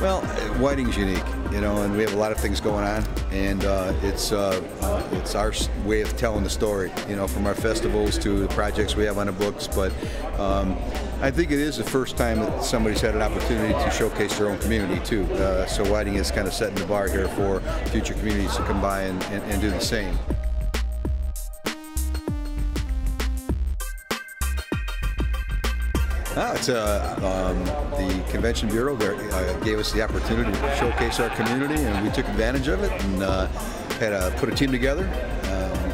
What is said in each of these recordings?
Well, Whiting's unique, you know, and we have a lot of things going on, and it's our way of telling the story, you know, from our festivals to the projects we have on the books. But I think it is the first time that somebody's had an opportunity to showcase their own community too. So Whiting is kind of setting the bar here for future communities to come by and do the same. No, it's the Convention Bureau there, gave us the opportunity to showcase our community, and we took advantage of it, and had put a team together,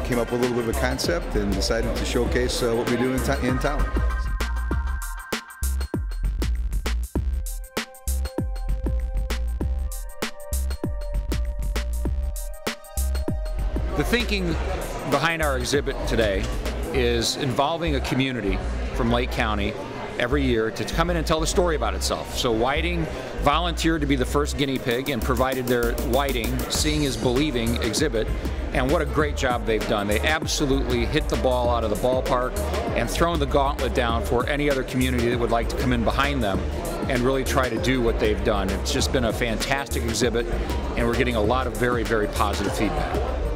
came up with a little bit of a concept, and decided to showcase what we do in town. The thinking behind our exhibit today is involving a community from Lake County every year to come in and tell the story about itself. So Whiting volunteered to be the first guinea pig and provided their Whiting Seeing is Believing exhibit, and what a great job they've done. They absolutely hit the ball out of the ballpark and thrown the gauntlet down for any other community that would like to come in behind them and really try to do what they've done. It's just been a fantastic exhibit, and we're getting a lot of very, very positive feedback.